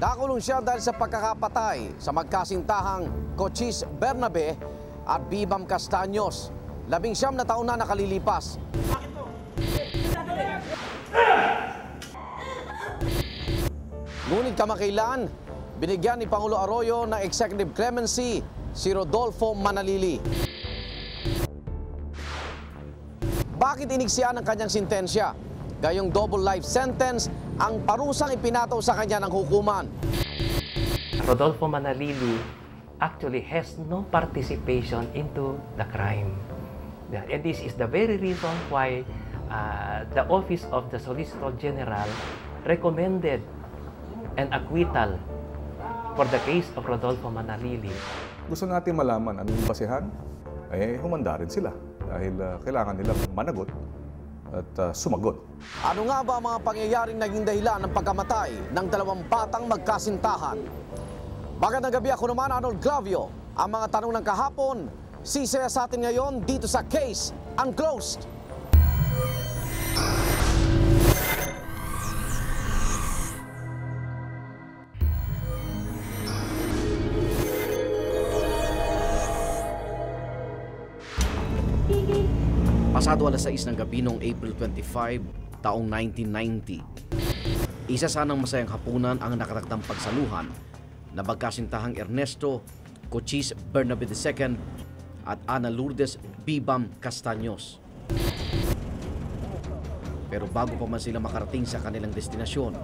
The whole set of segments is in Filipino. Nakulong siya dahil sa pagkakapatay sa magkasintahang Cochise Bernabe at Beebom Castaños. 19 na taon na nakalilipas. Ngunit kamakailan, binigyan ni Pangulo Arroyo ng executive clemency si Rodolfo Manalili. Bakit iniksiya ng kanyang sintensya? Gayong double life sentence ang parusang ipinataw sa kanya ng hukuman. Rodolfo Manalili actually has no participation into the crime. And this is the very reason why the Office of the Solicitor General recommended an acquittal for the case of Rodolfo Manalili. Gusto natin malaman anong basehan, eh humanda rin sila dahil kailangan nila managot at sumagot. Ano nga ba ang mga pangyayaring naging dahilan ng pagkamatay ng dalawang batang magkasintahan? Magandang gabi, ako naman, Arnold Clavio. Ang mga tanong ng kahapon, sisaya sa atin ngayon dito sa Case Unclosed. Pasado alas 6 ng gabi noong April 25, taong 1990. Isa sanang masayang hapunan ang nakatakdang pagsaluhan na magkasintahang Ernesto Cochise Bernabe II at Ana Lourdes Beebom Castaños. Pero bago pa man sila makarating sa kanilang destinasyon,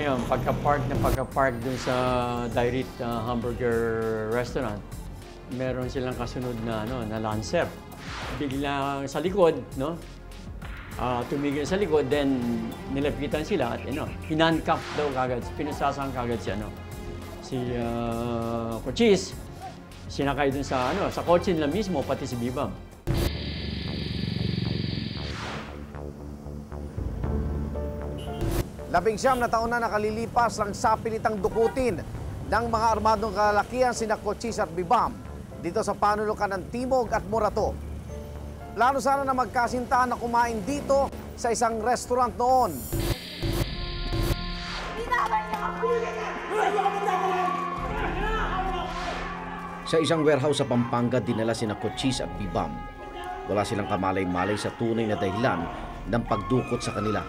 ngayon, pagka-park dun sa direct hamburger restaurant, meron silang kasunod na, na Lancer. Biglang sa likod, tumigil sa likod, then nilapitan sila at hinancuff daw kagad, pinasasang kagad siya, si Cochise. Sinakay dun sa, sa kotse nila mismo, pati si Beebom. Labing-siyam na taon na nakalilipas lang sa pilitang dukutin ng mga armadong kalalakihan sina Cochise at Beebom dito sa panulukan ng Timog at Morato. Plano sana na magkasintahan na kumain dito sa isang restaurant noon. Sa isang warehouse sa Pampanga dinala sina Cochise at Beebom. Wala silang kamalay-malay sa tunay na dahilan ng pagdukot sa kanila.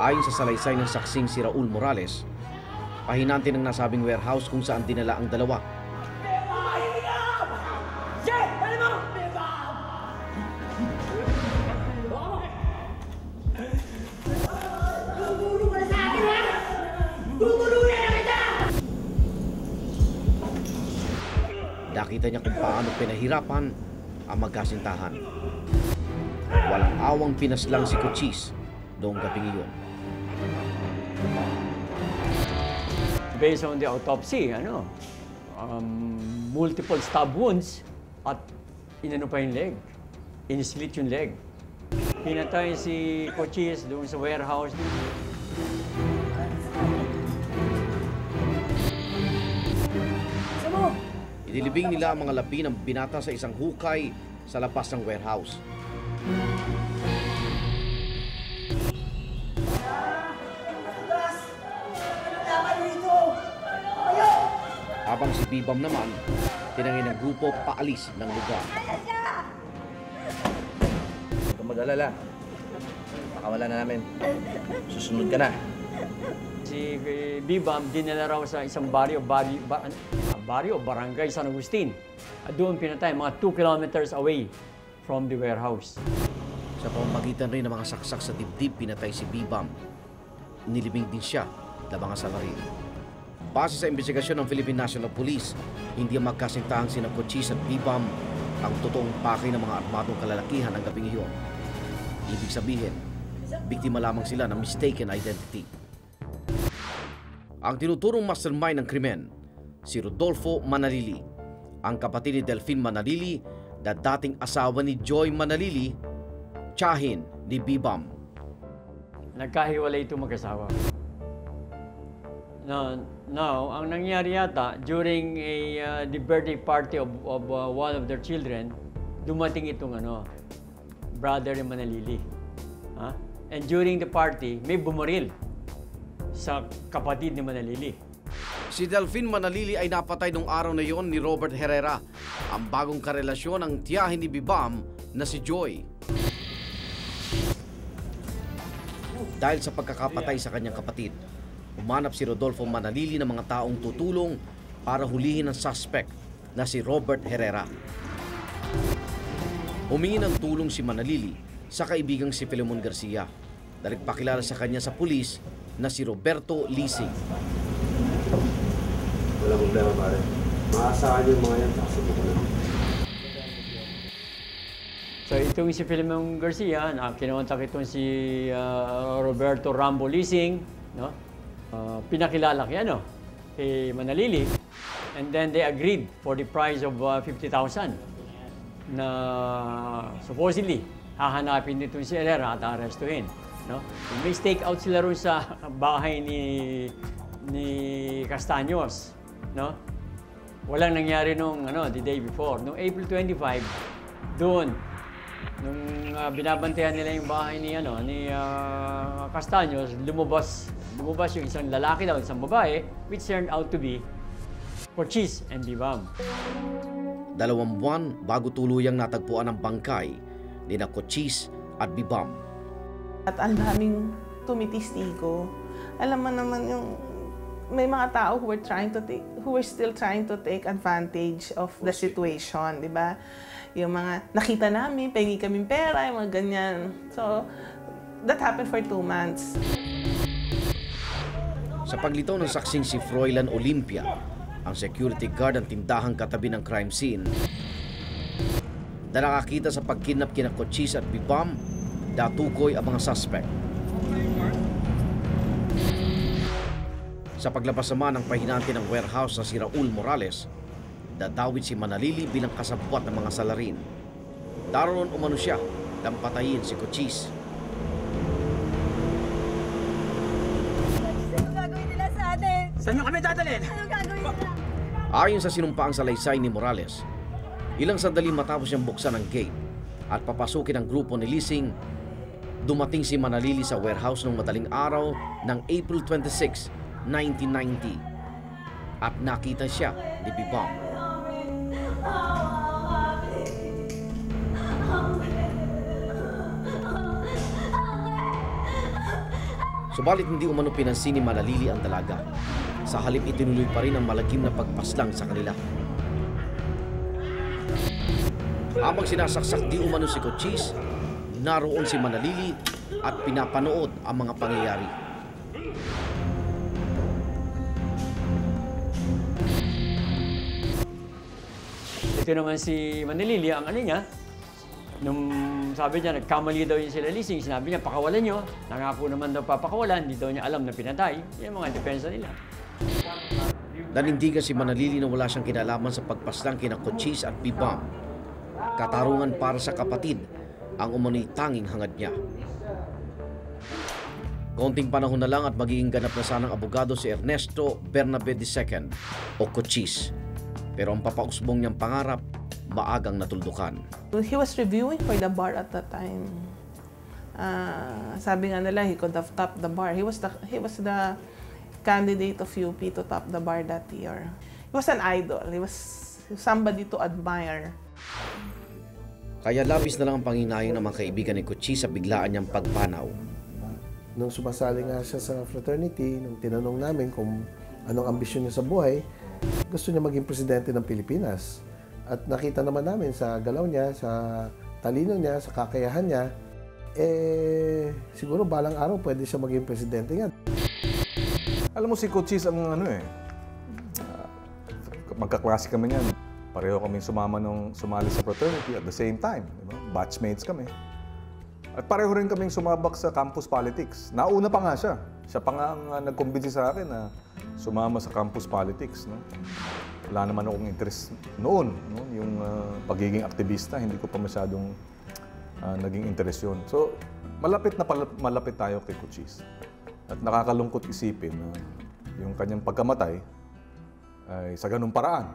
Ayon sa salaysay ng saksing si Raul Morales, pahinanti ng nasabing warehouse kung saan dinala ang dalawa. Nakita niya kung paano pinahirapan ang magkasintahan. Walang awang pinaslang si Cochise noong gabing iyon. Based on the autopsy, multiple stab wounds at inano pa yung leg, in-slit yung leg. Pinatay si Cochise doon sa warehouse. Inilibing nila ang mga labi ng binata sa isang hukay sa labas ng warehouse. Habang si Beebom naman, tinangin ang grupo paalis ng lugar. Huwag kang mag-alala. Nakawala na namin. Susunod ka na. Si Beebom dinala raw sa isang barrio, barangay San Agustin. At doon pinatay, mga 2 kilometers away from the warehouse. Sa pamamagitan rin ng mga saksak sa dibdib, pinatay si Beebom. Nilibing din siya, labangan sa larin. Base sa imbestigasyon ng Philippine National Police, hindi magkasintahang sina Cochise at Beebom ang totoong pakay ng mga armadong kalalakihan ng gabing iyon. Ibig sabihin, biktima lamang sila ng mistaken identity. Ang tinuturong mastermind ng krimen, si Rodolfo Manalili, ang kapatid ni Delfin Manalili na dating asawa ni Joy Manalili, tiyahin ni Beebom. Nagkahiwalay itong mag-asawa. Now, ang nangyari yata, during the birthday party of one of their children, dumating itong brother ni Manalili. Huh? And during the party, may bumaril sa kapatid ni Manalili. Si Delfin Manalili ay napatay noong araw na yon ni Robert Herrera, ang bagong karelasyon ng tiyahin ni Beebom na si Joy. Dahil sa pagkakapatay sa kanyang kapatid, umanap si Rodolfo Manalili ng mga taong tutulong para hulihin ang suspect na si Robert Herrera. Humingi ng tulong si Manalili sa kaibigang si Filemon Garcia, na nagpakilala sa kanya sa pulis na si Roberto Lising. Wala problema, pare. Maasahan yung mga yan, kasi po ko lang. So, itong si Filemon Garcia, kinawantak itong si Roberto Rambo Lising, no? Pinakilala kaya, no? Kay Manalili. And then they agreed for the price of 50,000 na supposedly hahanapin nito si Herrera at arestuhin, no? May stake out sila ron sa bahay ni Castaños, no? Walang nangyari nung the day before, nung April 25 doon nung binabantayan nila yung bahay ni Castaños, lumabas yung isang lalaki daw, isang babae, which turned out to be Cochise and Beebom. 2 buwan bago tuluyang natagpuan ang bangkay ni na Cochise at Beebom. At ang daming tumitistigo. Alam mo naman yung may mga tao who were still trying to take advantage of the situation, 'di ba? Yung mga nakita namin, pengi kaming pera, yung mga ganyan. So, that happened for 2 months. Sa paglitaw ng saksing si Froylan Olympia, ang security guard ng tindahang katabi ng crime scene, na nakakita sa pagkidnap kina Cochise at Beebom, datukoy ang mga suspect. Sa paglabas naman ng pahinante ng warehouse na si Raul Morales, dadawit si Manalili bilang kasabwat ng mga salarin. Daroon umano siya nang patayin si Cochise. Anong gagawin nila sa atin? Saan nyo kami dadalhin? Anong gagawin nila? Ayon sa sinumpaang salaysay ni Morales, ilang sandali matapos niyang buksan ang gate at papasukin ang grupo ni Lising, dumating si Manalili sa warehouse noong madaling araw ng April 26, 1990 at nakita siya ni Beebom. Subalit hindi umano pinansin ni Manalili ang dalaga. Sa halip itinuloy pa rin ang malagim na pagpaslang sa kanila. Habang sinasaksak di umano si Cochise, naroon si Manalili at pinapanood ang mga pangyayari. Ito naman si Manalili, ang niya, nung sabi niya, nagkamali daw yung sila Lising, sinabi niya, pakawalan nyo. Nangako naman daw papakawalan, hindi daw niya alam na pinatay. Yan ang mga depensa nila. Nanindigan si Manalili na wala siyang kinalaman sa pagpaslang kina Cochise at Beebom. Katarungan para sa kapatid ang umano'y tanging hangad niya. Konting panahon na lang at magiging ganap na sanang abogado si Ernesto Bernabe II o Cochise. Pero ang papausbong niyang pangarap, maagang natuldukan. He was reviewing for the bar at that time. Sabi nga nila, he could have topped the bar. He was the candidate of UP to top the bar that year. He was an idol. He was somebody to admire. Kaya labis na lang ang panginayang ng mga kaibigan ni Cochise sa biglaan niyang pagpanaw. Nung sumasali nga siya sa fraternity, nung tinanong namin kung anong ambisyon niya sa buhay, gusto niya maging presidente ng Pilipinas. At nakita naman namin sa galaw niya, sa talino niya, sa kakayahan niya, siguro balang araw pwede siya maging presidente niya. Alam mo si Cochise ang magkaklase kami niyan. Pareho kaming sumali sa fraternity at the same time. Diba? Batchmates kami. At pareho rin kaming sumabak sa campus politics. Nauna pa nga siya. Siya pa nga ang nagkumbinsi sa akin na sumama sa campus politics. No? Wala naman akong interest noon. No? Yung pagiging aktivista, hindi ko pa masyadong naging interest yun. So, malapit tayo kay Cochise. At nakakalungkot isipin na yung kanyang pagkamatay ay sa ganung paraan.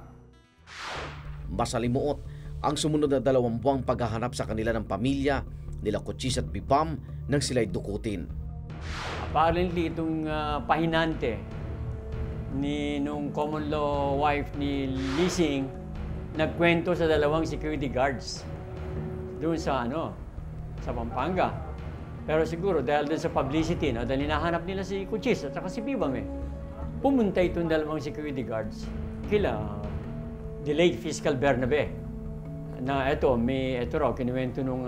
Masalimuot ang sumunod na 2 buwang paghahanap sa kanila ng pamilya nila Cochise at Beebom nang sila'y dukutin. Apparently, itong pahinante ni nung common law wife ni Lising nagkwento sa 2 security guards doon sa sa Pampanga. Pero siguro, dahil din sa publicity, dahil hinahanap nila si Cochise at saka si Beebom, pumunta itong 2 security guards kila the late Fiscal Bernabe. Na ito raw, kinuwento nung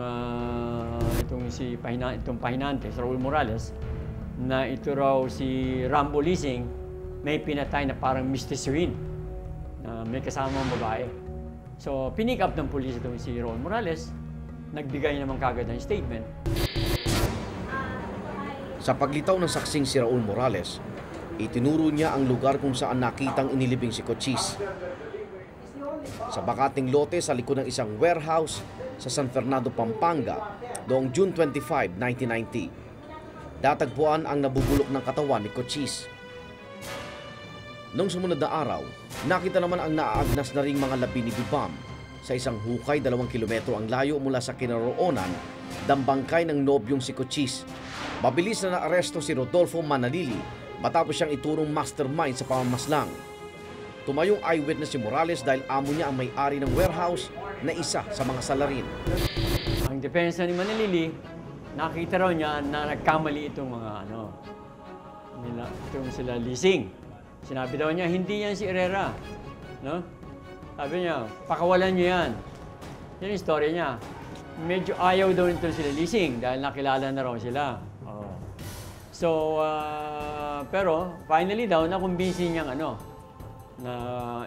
itong pahinante, si Raul Morales, na ito raw si Rambo Lising may pinatay na parang mistisuin, na may kasama ang babae. So, pinick up ng pulis itong si Raul Morales, nagbigay naman kagad ng statement. Sa paglitaw ng saksing si Raul Morales, itinuro niya ang lugar kung saan nakitang inilibing si Cochise. Sa bakating lote sa likod ng isang warehouse sa San Fernando, Pampanga, noong June 25, 1990. Datagpuan ang nabubulok ng katawan ni Cochise. Noong sumunod na araw, nakita naman ang naaagnas na ring mga labi ni Beebom sa isang hukay 2 kilometro ang layo mula sa kinaroonan, dambangkay ng nobyong si Cochise. Mabilis na naaresto si Rodolfo Manalili matapos siyang iturong mastermind sa pamamaslang. Tumayong eyewitness si Morales dahil amo niya ang may-ari ng warehouse na isa sa mga salarin. Ang depensa ni Manalili, nakita raw niya na nagkamali itong itong sila Lising. Sinabi daw niya, hindi yan si Herrera. No? Sabi niya, pakawalan niyo yan. Yan yung story niya. Medyo ayaw daw nito sila Lising dahil nakilala na raw sila. So, pero finally daw nakumbinsin niyang na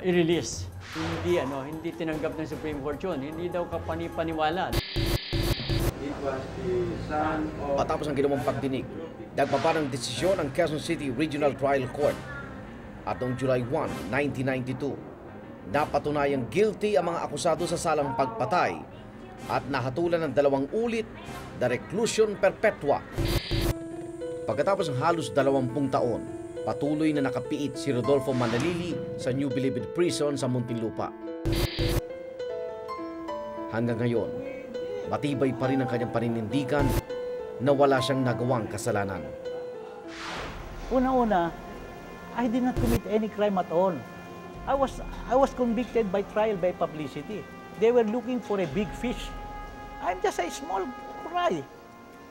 i-release. Hindi hindi tinanggap ng Supreme Court yun. Hindi daw kapani-paniwala. Matapos ang ginawang pagdinig, nagbaba ng desisyon ang Quezon City Regional Trial Court. At noong July 1, 1992, napatunayang guilty ang mga akusado sa salang pagpatay at nahatulan ng 2 ulit na reclusion perpetua. Pagkatapos ng halos 20 taon, patuloy na nakapiit si Rodolfo Manalili sa New Bilibid Prison sa Muntinlupa. Hanggang ngayon, matibay pa rin ang kanyang paninindigan na wala siyang nagawang kasalanan. Una-una, I did not commit any crime at all. I was convicted by trial by publicity. They were looking for a big fish. I'm just a small fry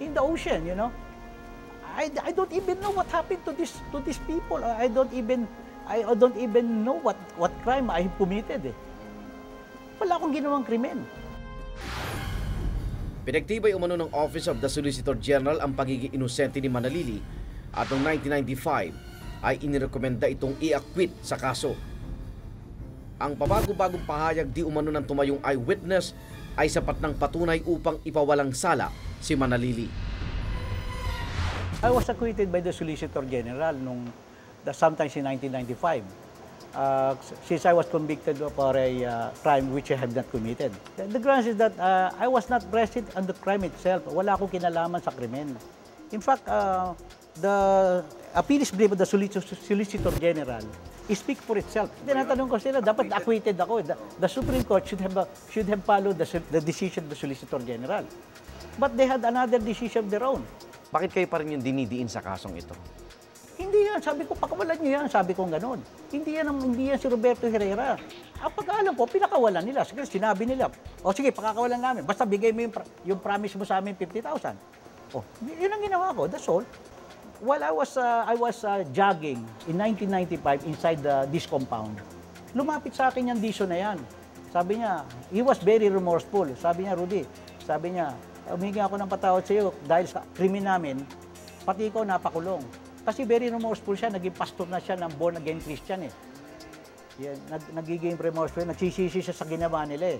in the ocean, you know. I don't even know what happened to these people. I don't even know what crime I committed. Wala akong ginawang krimen. Pinagtibay umano ng Office of the Solicitor General ang pagiging inosente ni Manalili at noong 1995 ay inirekomenda itong i-acquit sa kaso. Ang pabago-bagong pahayag di umano ng tumayong eyewitness ay sapat ng patunay upang ipawalang sala si Manalili. I was acquitted by the Solicitor General sometimes in 1995, since I was convicted for a crime which I have not committed. The grounds is that I was not present on the crime itself. Wala akong kinalaman sa krimen. In fact, the appeals brief of the Solicitor General speaks for itself. Tinatanong ko sila, dapat acquitted ako. The Supreme Court should have followed the decision of the Solicitor General. But they had another decision of their own. Bakit kayo pa rin yung dinidiin sa kasong ito? Hindi yan. Sabi ko, pakawalan niyo yan. Sabi ko gano'n. Hindi yan si Roberto Herrera. Ang pag-alam ko, pinakawalan nila. Sige, sinabi nila, o sige, pakakawalan namin. Basta bigay mo yung promise mo sa amin, 50,000. Oh, yun ang ginawa ko. That's all. While I was jogging in 1995 inside this compound, lumapit sa akin yung diso na yan. Sabi niya, he was very remorseful. Sabi niya, Rudy, humingi ako ng patawad sa iyo dahil sa krimen namin, pati ikaw napakulong. Kasi very remorseful siya, naging pastor na siya ng born again Christian eh. Yan, nagiging remorseful, nagsisisi siya sa ginawa nila eh.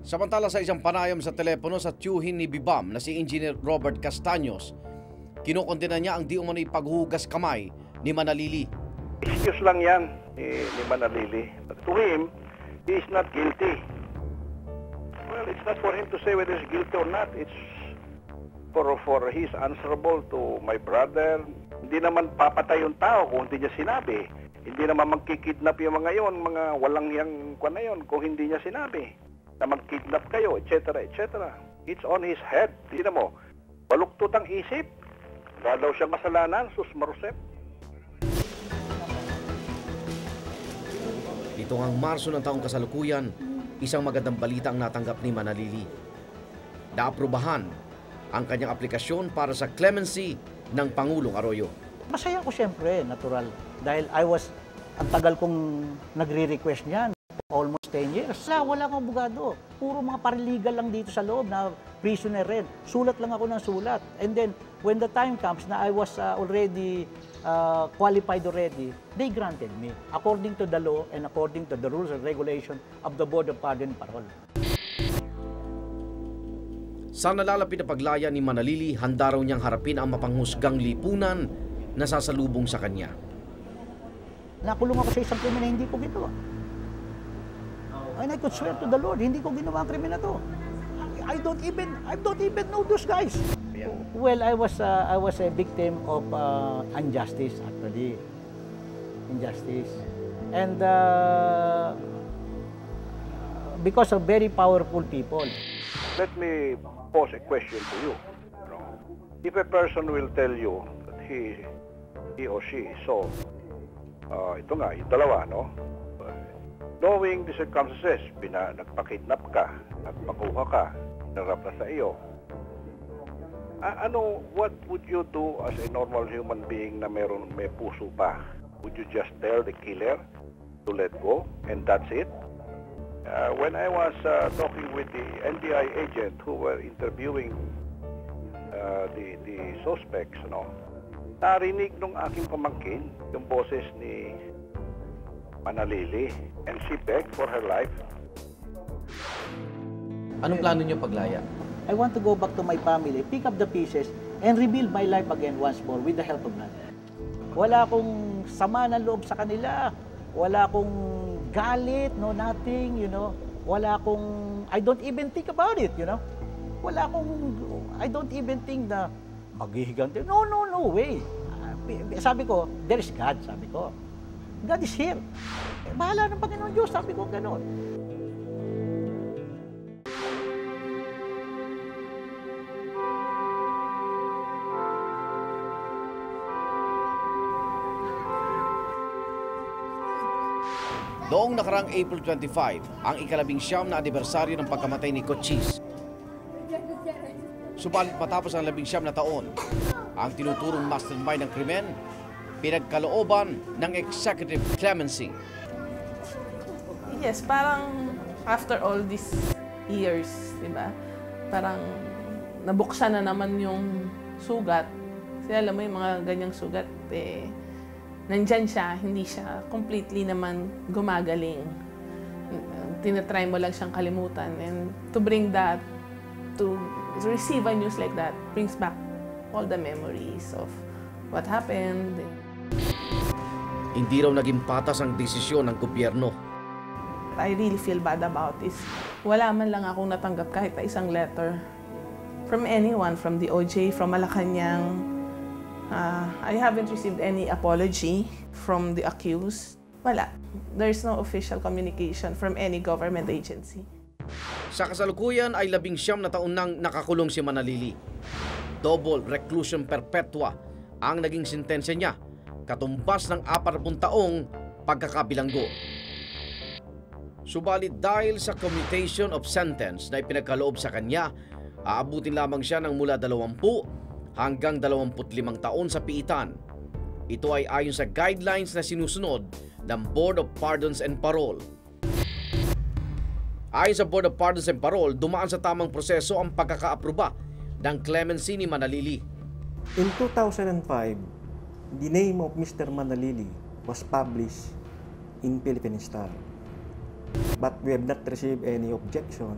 Samantala sa isang panayam sa telepono sa tiyuhin ni Beebom na si Engineer Robert Castaños, kinokondena niya ang di umano'y paghugas kamay ni Manalili. Excuse lang yan ni Manalili. To him, he is not guilty. Well, it's not for him to say whether he's guilty or not. It's for he's answerable to my brother. Hindi naman papatay yung tao kung hindi niya sinabi. Hindi naman magkikidnap yung mga yon, mga walang yang kwa na yon, kung hindi niya sinabi na magkidnap kayo, etc., etc. It's on his head. Hindi na mo, baluktot ang isip. Wala daw siyang kasalanan, sus marusep. Ito ang Marso ng taong kasalukuyan, isang magandang balita ang natanggap ni Manalili. Naaprubahan ang kanyang aplikasyon para sa clemency ng Pangulong Arroyo. Masaya ko siyempre, natural. Dahil ang tagal kong nagre-request niyan, almost 10 years. Wala akong abogado. Puro mga paralegal lang dito sa loob na prisoner red. Sulat lang ako ng sulat. And then, when the time comes na I was already qualified already, they granted me according to the law and according to the rules and regulation of the Board of Pardon and Parole. Sa nalalapit na paglaya ni Manalili, handa raw niyang harapin ang mapanghusgang lipunan na sasalubong sa kanya. Nakulong ako sa isang krimen na hindi ko ginawa. And I could swear to the Lord, hindi ko ginawa ang krimen na to. I don't even know those guys. Well, I was a victim of injustice actually. Injustice. And because of very powerful people. Let me pose a question to you. If a person will tell you that he or she saw ito nga, yung dalawa, no? Knowing the circumstances, nagpakidnap ka, nagpakuha ka, narap na sa iyo. What would you do as a normal human being na may puso pa? Would you just tell the killer to let go and that's it? When I was talking with the NBI agent who were interviewing the suspects, no? Narinig nung aking pamangkin yung boses ni Manalili and she begged for her life. Anong plano niyo paglaya? I want to go back to my family, pick up the pieces, and rebuild my life again once more with the help of God. Wala akong sama ng loob sa kanila. Wala akong galit, no, nothing, you know. Wala akong, I don't even think about it, you know. Wala akong, I don't even think na maghihiganti. No, no, no way. Sabi ko, there is God, sabi ko. God is here. Bahala ng Panginoon Diyos, sabi ko gano'n. Noong nakarang April 25, ang 19 na anibersaryo ng pagkamatay ni Cochise. Subalit matapos ang 19 na taon, ang tinuturong mastermind ng krimen, pinagkalooban ng executive clemency. Yes, parang after all these years, diba? Parang nabuksan na naman yung sugat. Kasi alam mo yung mga ganyang sugat, eh, nandyan siya, hindi siya completely naman gumagaling. Tinatry mo lang siyang kalimutan. And to bring that, to receive a news like that, brings back all the memories of what happened. Hindi raw naging patas ang desisyon ng gobyerno. I really feel bad about is wala man lang akong natanggap kahit isang letter from anyone, from the OJ, from Malacanang. I haven't received any apology from the accused. Wala. There's no official communication from any government agency. Sa kasalukuyan ay 19 na taon nang nakakulong si Manalili. Double reclusion perpetua ang naging sentensya niya, katumbas ng 40 taong pagkakabilanggo. Subalit dahil sa commutation of sentence na ipinagkaloob sa kanya, aabutin lamang siya ng mula 20 hanggang 25 taon sa piitan. Ito ay ayon sa guidelines na sinusunod ng Board of Pardons and Parole. Ayon sa Board of Pardons and Parole, dumaan sa tamang proseso ang pagkakaaproba ng clemency ni Manalili. In 2005, the name of Mr. Manalili was published in Philippine Star. But we have not received any objection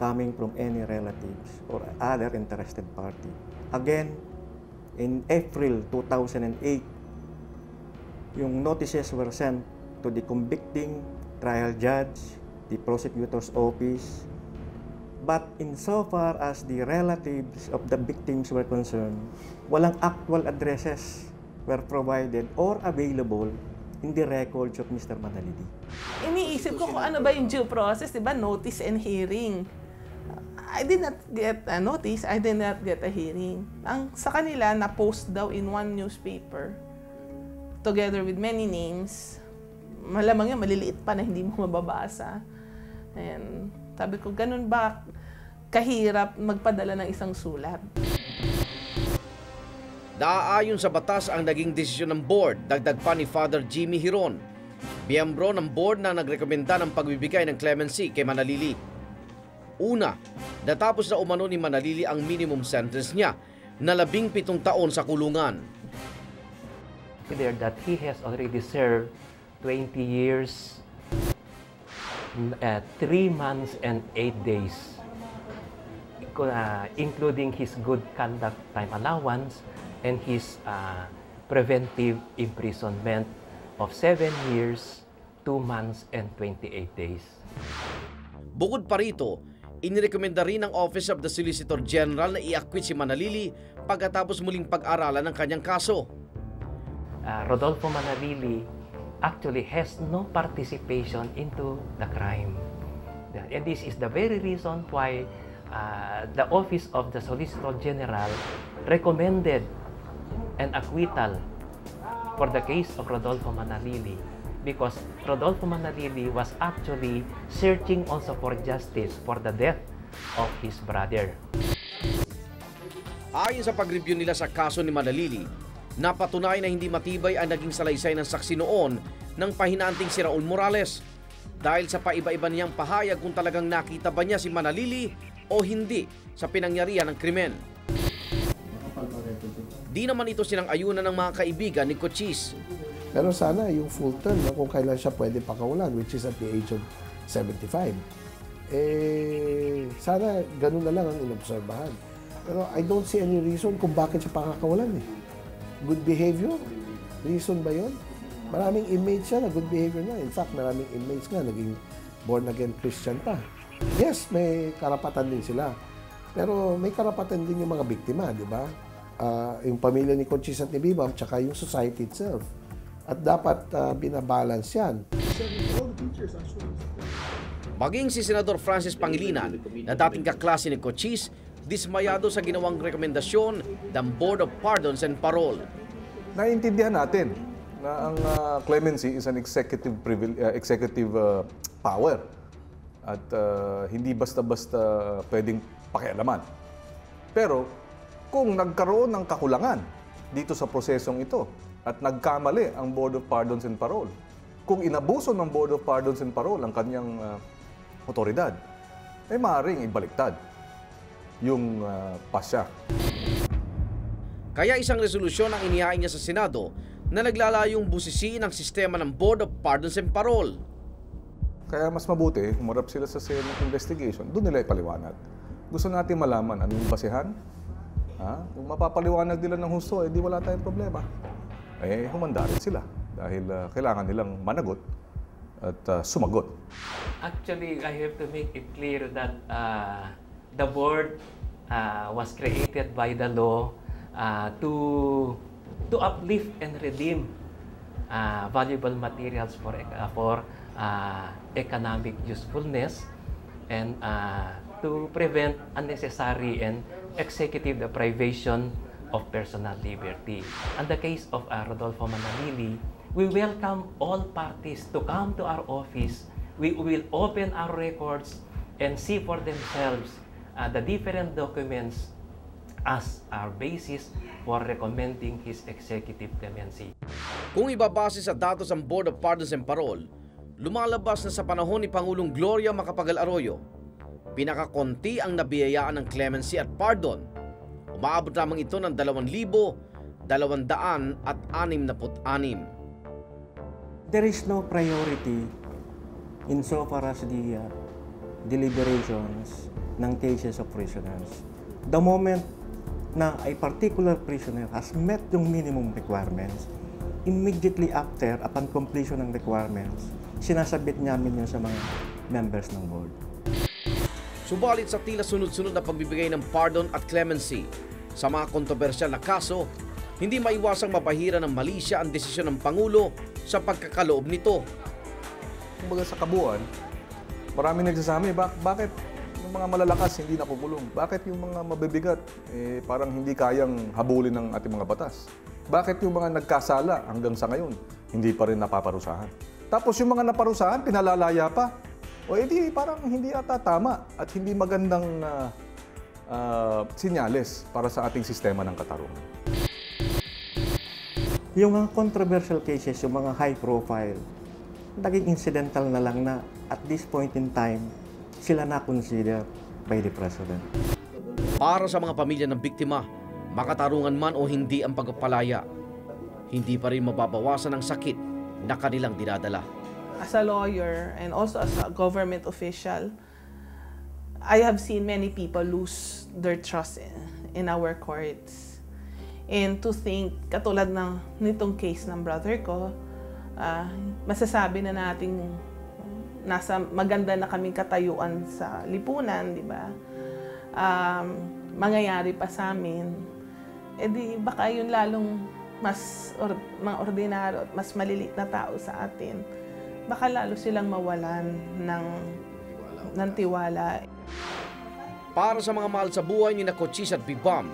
coming from any relatives or other interested party. Again, in April 2008, yung notices were sent to the convicting trial judge, the prosecutor's office, But insofar as the relatives of the victims were concerned, walang actual addresses were provided or available in the records of Mr. Manalili. Iniisip ko kung ano ba yung due process, di ba? Notice and hearing. I did not get a notice, I did not get a hearing. Ang sa kanila, na-post daw in one newspaper, together with many names. Malamang yun, maliliit pa na hindi mo mababasa. And sabi ko, ganun ba kahirap magpadala ng isang sulat? Naaayon sa batas ang naging desisyon ng board, dagdag pa ni Father Jimmy Hiron, miyembro ng board na nagrekomenda ng pagbibigay ng clemency kay Manalili. Una, natapos na umano ni Manalili ang minimum sentence niya na 17 taon sa kulungan. Consider that he has already served 20 years, 3 months and 8 days, including his good conduct time allowance, and his preventive imprisonment of 7 years, 2 months, and 28 days. Bukod pa rito, inirekomenda rin ng Office of the Solicitor General na i-acquit si Manalili pagkatapos muling pag-aralan ng kanyang kaso. Rodolfo Manalili actually has no participation into the crime. And this is the very reason why the Office of the Solicitor General recommended an acquittal for the case of Rodolfo Manalili, because Rodolfo Manalili was actually searching also for justice for the death of his brother. Ayon sa pag-review nila sa kaso ni Manalili, napatunay na hindi matibay ang naging salaysay ng saksi noon ng pahinaanting si Raul Morales dahil sa paiba-iba niyang pahayag kung talagang nakita ba niya si Manalili o hindi sa pinangyarihan ng krimen. Di naman ito sinang-ayunan ng mga kaibigan ni Cochise. Pero sana yung full term na kung kailan siya pwede pakawalan, which is at the age of 75. Eh, sana ganun na lang ang inobserbahan. Pero I don't see any reason kung bakit siya pakakawalan eh. Good behavior? Reason ba yun? Maraming inmates siya na good behavior na. In fact, maraming inmates nga naging born-again Christian pa. Yes, may karapatan din sila. Pero may karapatan din yung mga biktima, di ba? Yung pamilya ni Cochise at ni Beebom, tsaka yung society itself. At dapat binabalance yan. Maging si Senador Francis Pangilinan, na dating kaklase ni Cochise, dismayado sa ginawang rekomendasyon ng Board of Pardons and Parole. Naiintindihan natin na ang clemency is an executive privilege, power. At hindi basta-basta pwedeng pakialaman. Pero kung nagkaroon ng kakulangan dito sa prosesong ito at nagkamali ang Board of Pardons and Parole, kung inabuso ng Board of Pardons and Parole ang kanyang otoridad, ay maaaring ibaliktad yung pasya. Kaya isang resolusyon ang inihain niya sa Senado na naglalayong busisiin ang sistema ng Board of Pardons and Parole. Kaya mas mabuti, humarap sila sa Senate investigation, doon nila ipaliwanag. Gusto natin malaman anong basehan. Kung mapapaliwanag nila ng husto, di wala tayong problema. Eh, humanda rin sila dahil kailangan nilang managot at sumagot. Actually, I have to make it clear that the board was created by the law to uplift and redeem valuable materials for economic usefulness and to prevent unnecessary and executive deprivation of personal liberty. In the case of Rodolfo Manalili, we welcome all parties to come to our office. We will open our records and see for themselves the different documents as our basis for recommending his executive clemency. Kung ibabase sa datos ang Board of Pardons and Parole, lumalabas na sa panahon ni Pangulong Gloria Macapagal-Arroyo, pinakakonti ang nabiyayaan ng clemency at pardon. Umaabot lamang ito ng 2,266. There is no priority insofar as the deliberations ng cases of prisoners. The moment na a particular prisoner has met yung minimum requirements, immediately after, upon completion ng requirements, sinasabit namin yun sa mga members ng board. Subalit sa tila sunod-sunod na pagbibigay ng pardon at clemency sa mga kontrobersyal na kaso, hindi maiwasang mapahira ng mali siya ang desisyon ng Pangulo sa pagkakaloob nito. Kumbaga sa kabuuan, maraming nagsasabi, bakit yung mga malalakas hindi nakukulong? Bakit yung mga mabibigat, eh, parang hindi kayang habulin ng ating mga batas? Bakit yung mga nagkasala hanggang sa ngayon, hindi pa rin napaparusahan? Tapos yung mga naparusahan, pinalalaya pa. O edi parang hindi ata tama at hindi magandang sinyales para sa ating sistema ng katarungan. Yung mga controversial cases, yung mga high profile, naging incidental na lang na at this point in time, sila na-consider by the President. Para sa mga pamilya ng biktima, makatarungan man o hindi ang pagpapalaya, hindi pa rin mababawasan ang sakit na kanilang dinadala. As a lawyer and also as a government official, I have seen many people lose their trust in our courts. And to think, katulad ng nitong case ng brother ko, masasabi na nating nasa maganda na kaming katayuan sa lipunan, di ba? Mangyayari pa sa amin, edi baka yun lalong mas ordinaryo at mas maliliit na tao sa atin. Baka lalo silang mawalan ng tiwala. Para sa mga mahal sa buhay ni na Cochise at Beebom,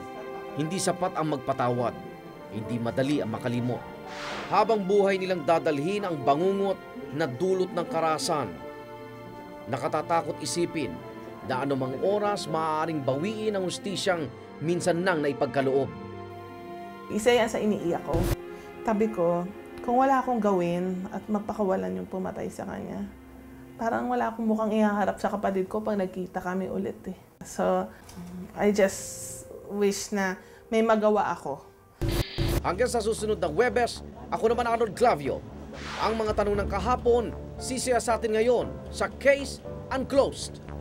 hindi sapat ang magpatawad, hindi madali ang makalimot. Habang buhay nilang dadalhin ang bangungot na dulot ng karahasan, nakatatakot isipin na anumang oras maaaring bawiin ang hustisyang minsan nang naipagkaloob. Isa yan sa iniiyak ko. Tabi ko, kung wala akong gawin at mapakawalan yung pumatay sa kanya, parang wala akong mukhang ihaharap sa kapatid ko pag nagkita kami ulit eh. So, I just wish na may magawa ako. Hanggang sa susunod na Huwebes, ako naman Arnold Clavio. Ang mga tanong ng kahapon, sisiyasatin ngayon sa Case Unclosed.